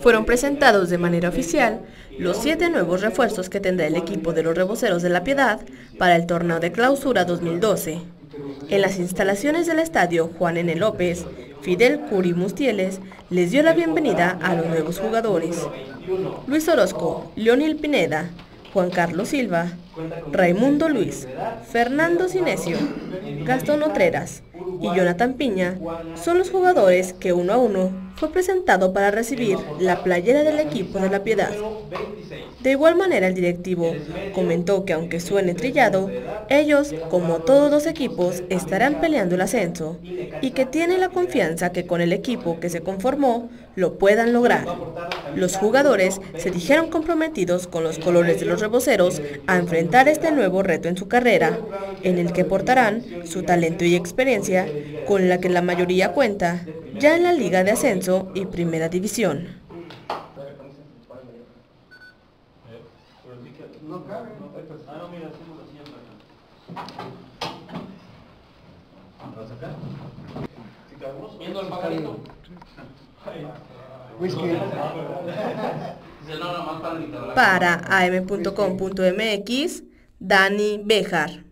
Fueron presentados de manera oficial los 7 nuevos refuerzos que tendrá el equipo de los Reboceros de la Piedad para el torneo de Clausura 2012. En las instalaciones del estadio Juan N. López, Fidel Curi Mustieles les dio la bienvenida a los nuevos jugadores. Luis Orozco, Leonin Pineda, Juan Carlos Silva, Raimundo Luis, Fernando Sinecio, Gastón Otreras y Jonathan Piña son los jugadores que uno a uno fue presentado para recibir la playera del equipo de La Piedad. De igual manera, el directivo comentó que aunque suene trillado, ellos, como todos los equipos, estarán peleando el ascenso y que tiene la confianza que con el equipo que se conformó lo puedan lograr. Los jugadores se dijeron comprometidos con los colores de los Reboceros a enfrentar este nuevo reto en su carrera, en el que portarán su talento y experiencia con la que la mayoría cuenta ya en la Liga de Ascenso y Primera División. Para am.com.mx, Dani Bejar.